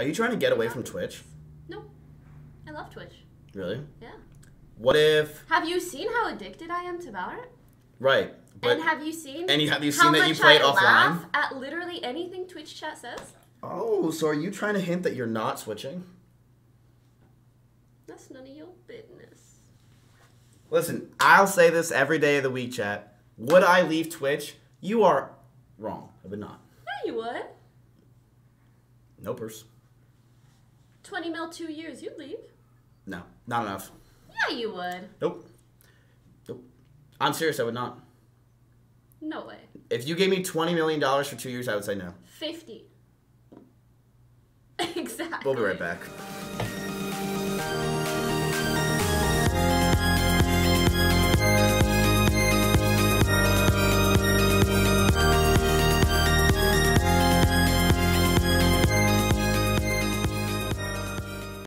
Are you trying to get away from Twitch? No. I love Twitch. Really? Yeah. What if... Have you seen how addicted I am to Valorant? Right. But and have you seen how that much you played offline? Laugh at literally anything Twitch chat says? Oh, so are you trying to hint that you're not switching? That's none of your business. Listen, I'll say this every day of the week, chat. Would I leave Twitch? You are wrong. I would not. Yeah, you would. No purse. 20 mil 2 years, you'd leave. No, not enough. Yeah, you would. Nope. Nope. I'm serious, I would not. No way. If you gave me $20 million for 2 years, I would say no. 50. Exactly. We'll be right back.